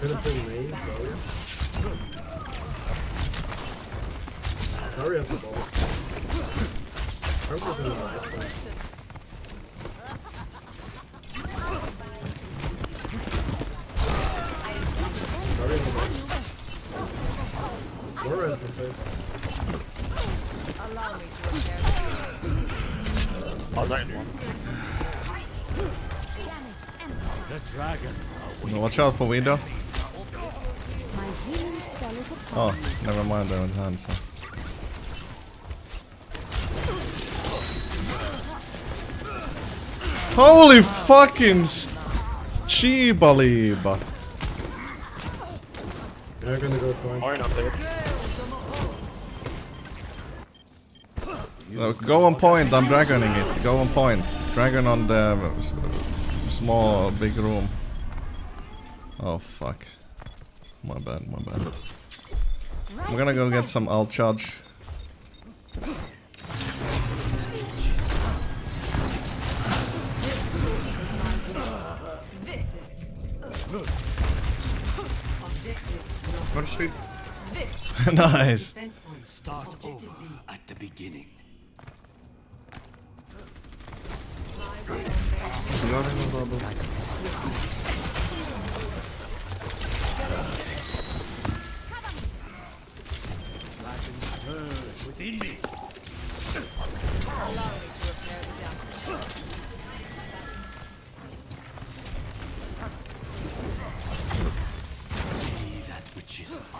Sorry, has the ball. No, watch out for window. Oh, never mind. I don't have so. Holy fucking Cheebaliba! They're gonna go point. Iron up there. No, go on point, I'm dragoning it. Go on point. Dragon on the small, big room. Oh fuck. My bad, my bad. I'm gonna go get some alt charge. Nice. Start over at the beginning. Within me.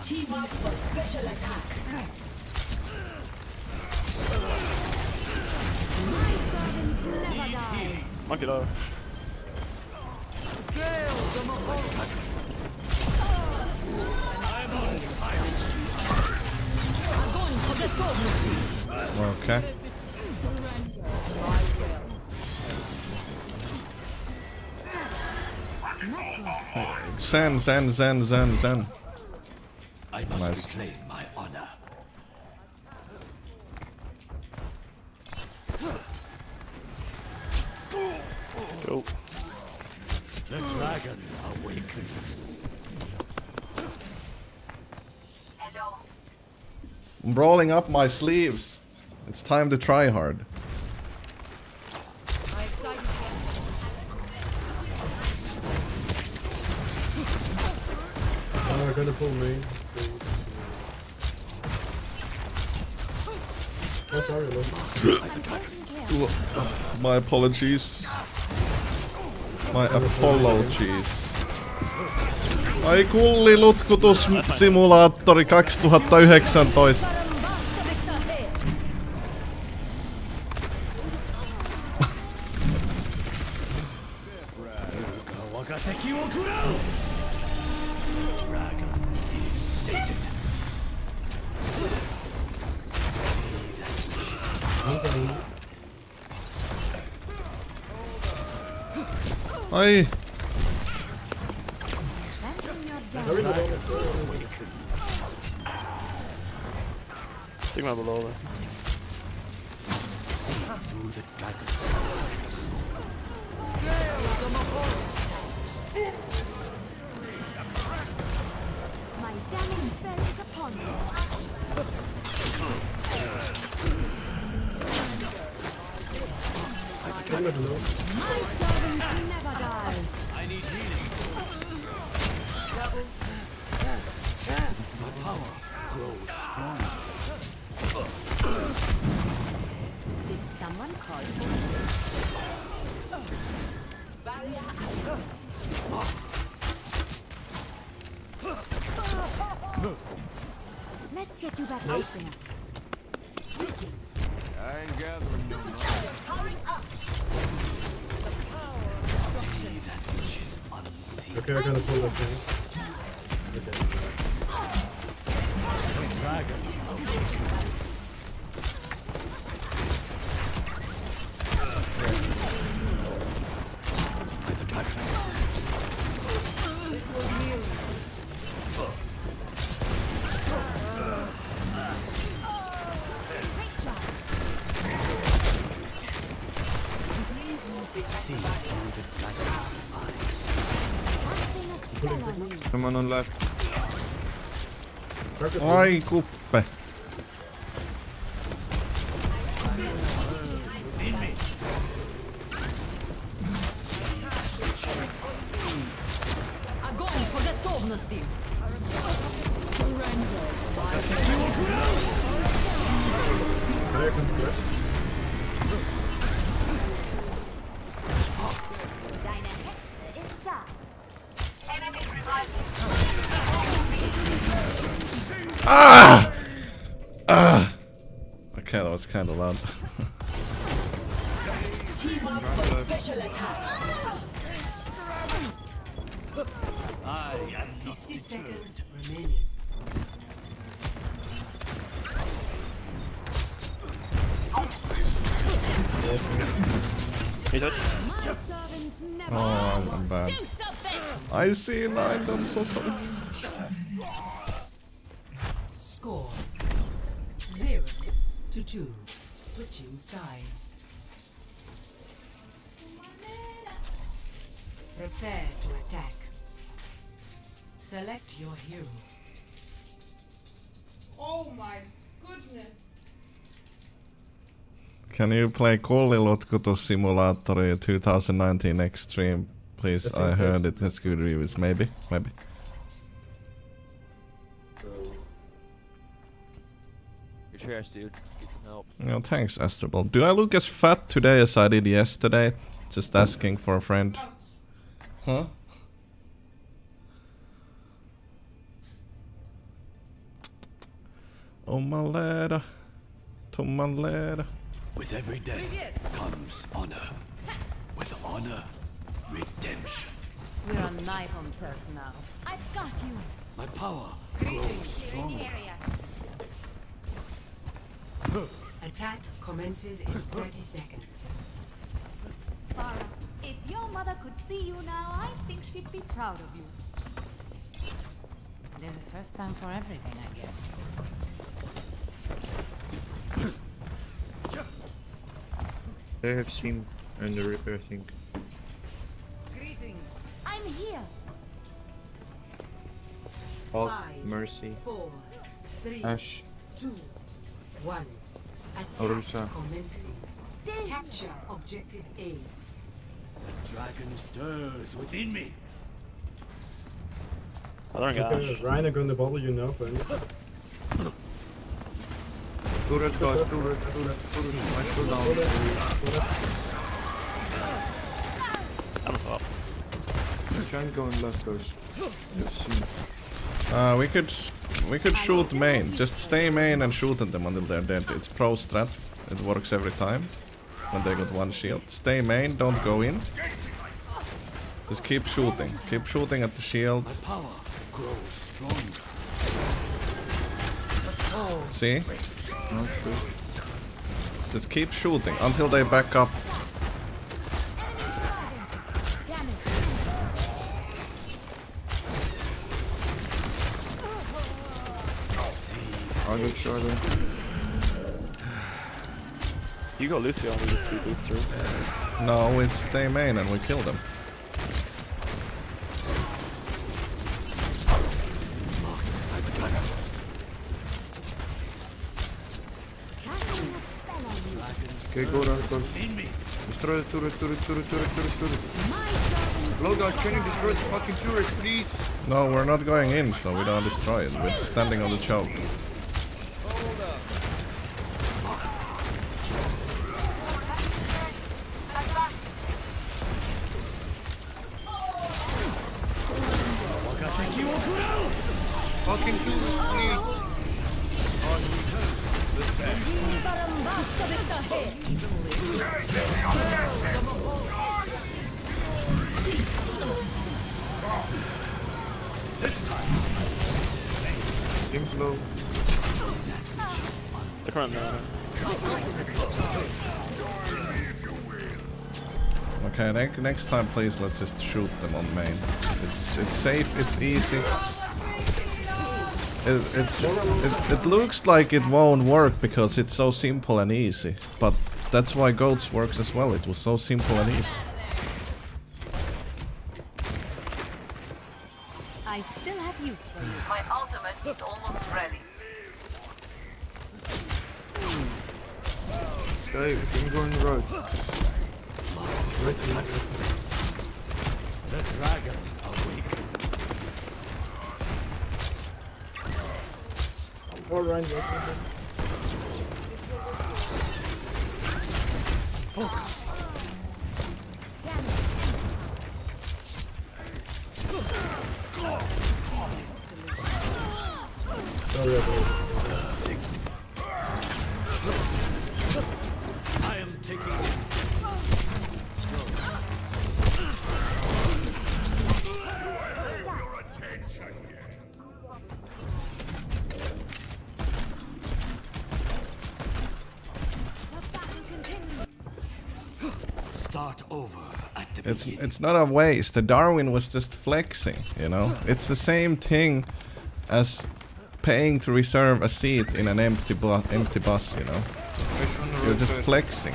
Team up for special attack. My servants never die. Monkey low. Okay. Zen. I must reclaim my honor. Go. The dragon awakens. Hello. I'm rolling up my sleeves. It's time to try hard. Oh, they're gonna pull me. Oh, sorry, love. My apologies. My apologies. Ai kullilutkutussimulaattori 2019. Ai. Sigma below. My damning spell is upon me. My servants never die. I need healing. My power grows stronger. Did someone call you? Let's get you back out there. I ain't gathering no more. Powering up. Okay, I gotta pull that thing. Okay. This was real. Someone on left. Ai kuppe. Ah! Ah! Okay, that was kind of loud. Team up for special attack. I have 60 seconds remaining. Oh, I'm bad. I see 9, I'm so sorry. Score 0-2. Switching sides. Prepare to attack. Select your hero. Oh my goodness. Can you play Koulilotkutus Simulator 2019 Extreme, please? I heard it has good reviews. Maybe, maybe. You're trash, dude. Get some help. No, thanks, Astroball. Do I look as fat today as I did yesterday? Just asking for a friend. Huh? On my ladder, to my ladder. With every death comes honor. With honor, redemption. We're on my home turf now. I've got you. My power grows stronger. Attack commences in 30 seconds. Farah, if your mother could see you now, I think she'd be proud of you. There's a first time for everything, I guess. I have seen and the repair thing. Greetings. I'm here. Oh, mercy. 5, 4, 3, Ash. 2, 1. Attack commencing. Stay. Capture objective A. The dragon stirs within me. I don't know. Reiner gonna bottle you now, friend. Do that, guys. Do that. I should down. I'm up. You can't go in left, guys. Yes. We could shoot main. Just stay main and shoot at them until they're dead. It's pro strat. It works every time. When they got one shield. Stay main. Don't go in. Just keep shooting. Keep shooting at the shield. My power grows stronger. See? Not sure. Just keep shooting until they back up. I got Charlie. You go Lucio and we just sweep this through. No, we stay main and we kill them. Okay, go down, go. Destroy the turret. Hello guys, can you destroy the fucking turret, please? No, we're not going in, so we don't destroy it. We're just standing on the choke. Hold up. Fucking turret, please. Okay, next time, please, let's just shoot them on main. It's safe, it's easy. It looks like it won't work because it's so simple and easy, but that's why Goats works as well. It was so simple and easy. I I still have use for you. My ultimate is almost ready. Let's go. We can go on the road. The dragon awakens. All right. Focus. I am taking this. It's not a waste. The Darwin was just flexing, you know. It's the same thing as paying to reserve a seat in an empty bus, you know. You're just flexing.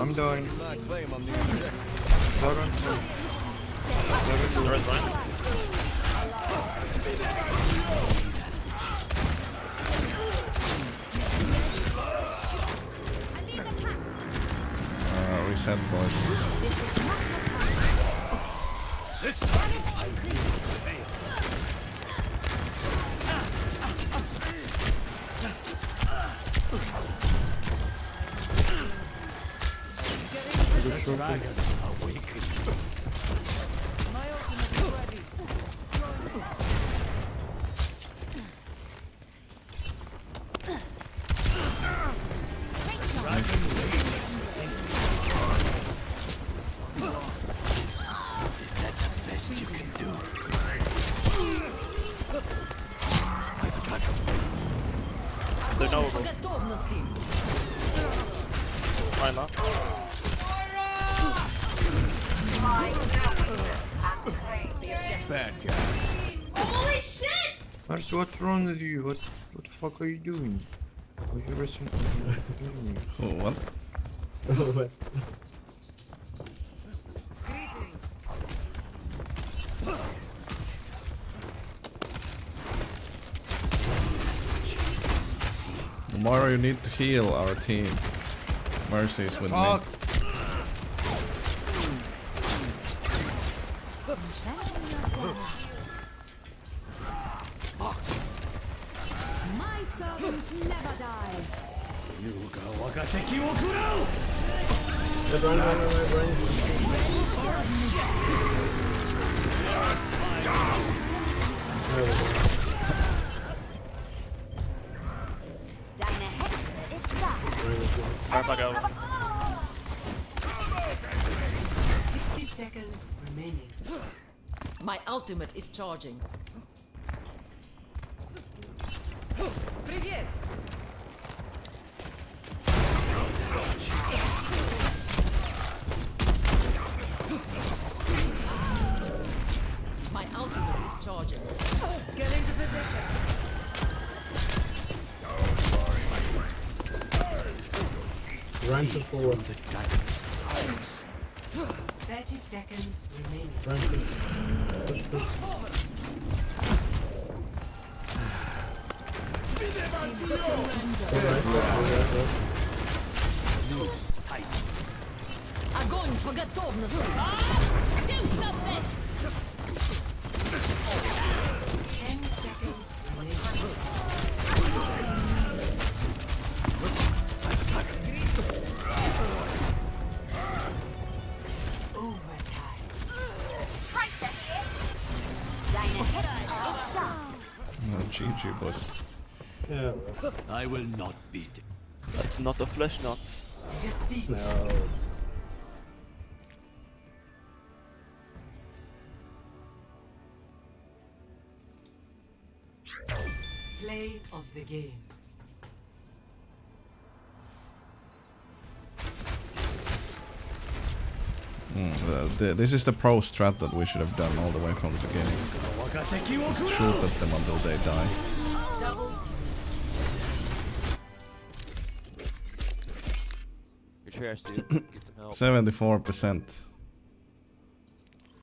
I'm doing. Claim on the objective. Reset, boys. This time I fail. Dragon awaken. My ultimate is ready. Dragon awaken. Is that the best you can do? Spy the dragon. They're not. I'm up. Bad guys. Holy shit! Mars, what's wrong with you? What the fuck are you doing? Are you resting? What? What? Tomorrow you need to heal our team. Mercy is with me. My servants never die. You go, I gotta take you off. My ultimate is charging. Привет. My ultimate is charging. Get into position. Run to forward. 30 seconds remaining. Run to forward. Огонь по готовности. Do something. 10 seconds. GG, boss. Yeah. I will not beat it. That's not the flesh nuts. Defeat. No, it's not. Play of the game. This is the pro strat that we should have done all the way from the beginning. Just shoot at them until they die. Your trash, dude. Get some help. 74%.